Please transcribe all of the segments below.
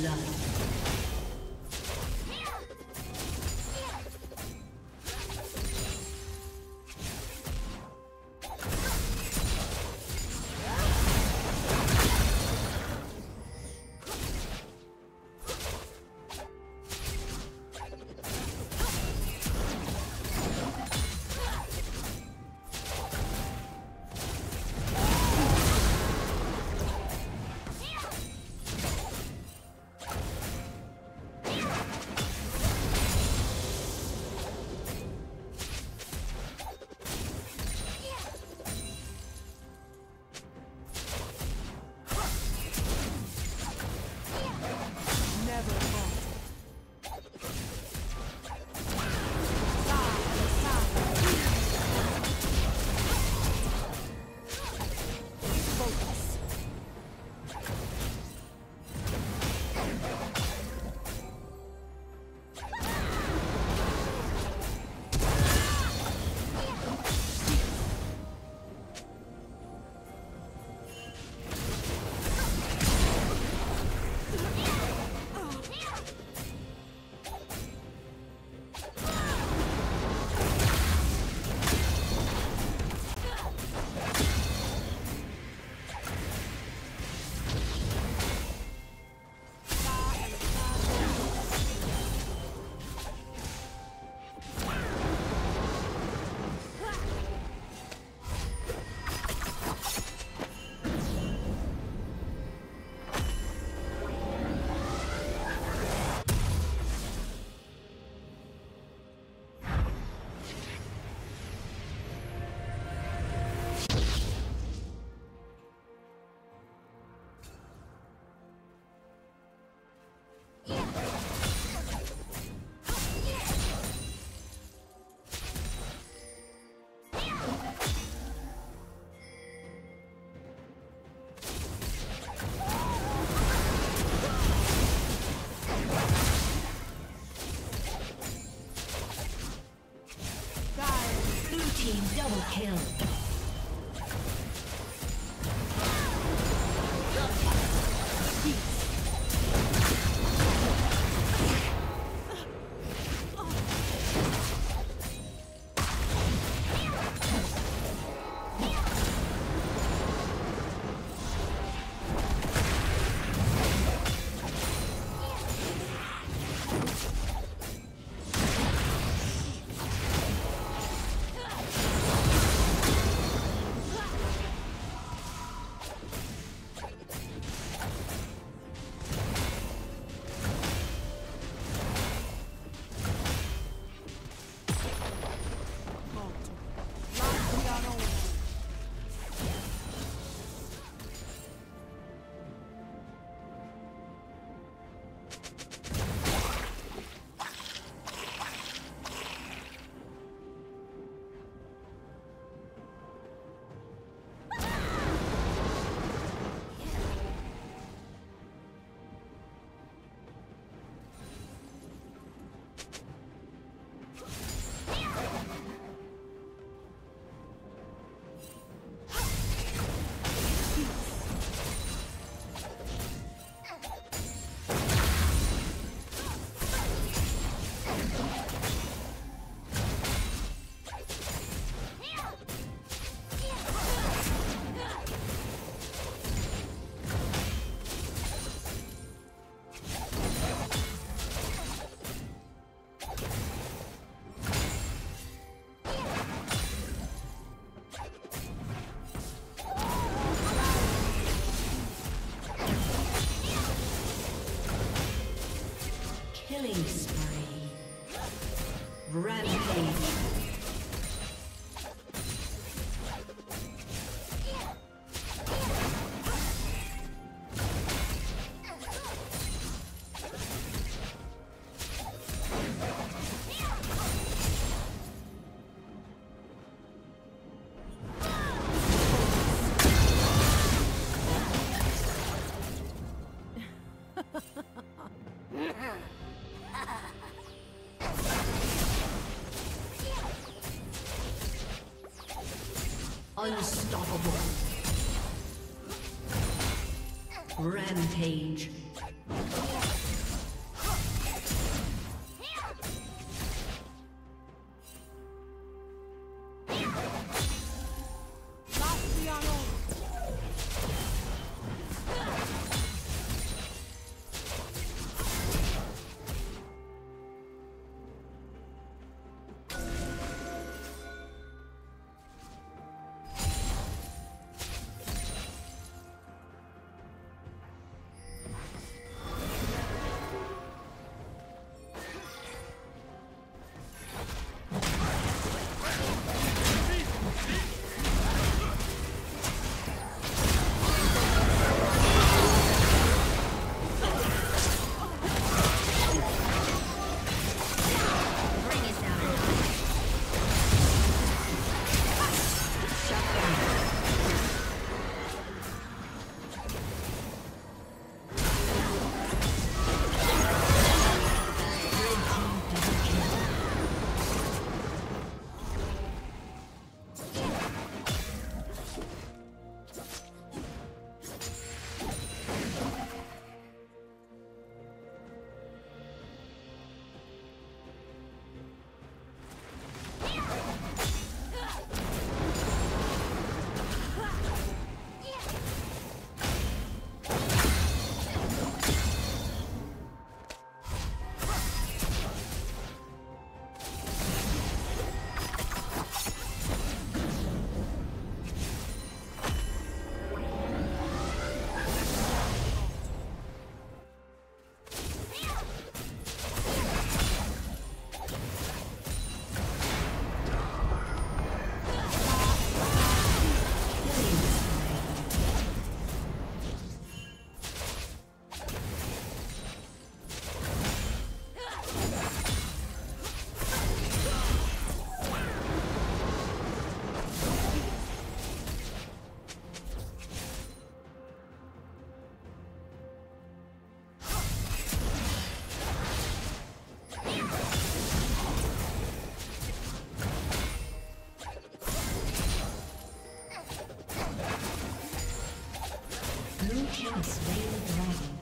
blood. Double kill. Killing spree. Rampage. Unstoppable. Rampage. Blue team has slain the dragon.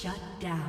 Shut down.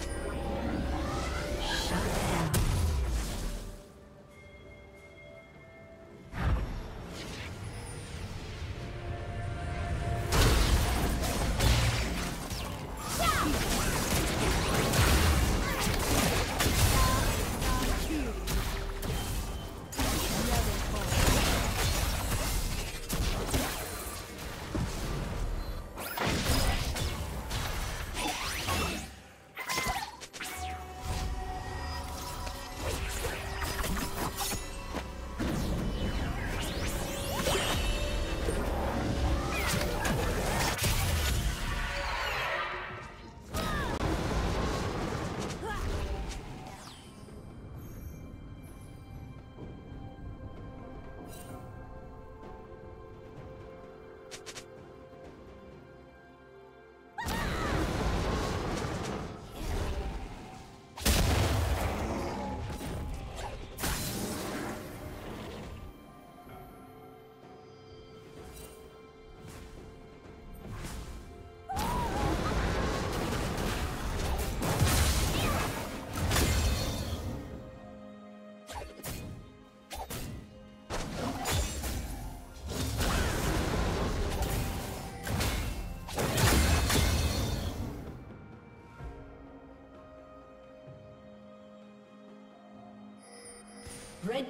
Shut down. Red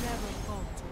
Never fought.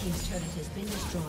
Team's turret has been destroyed.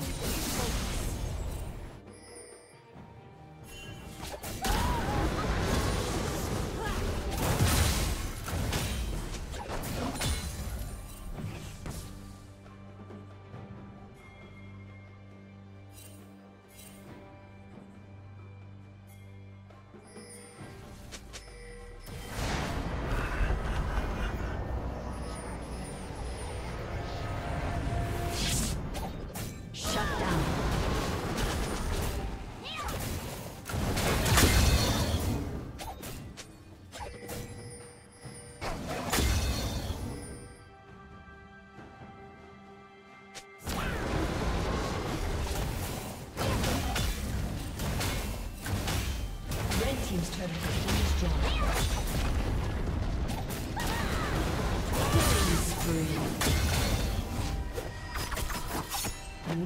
Blue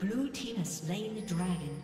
Blue team has slain the dragon.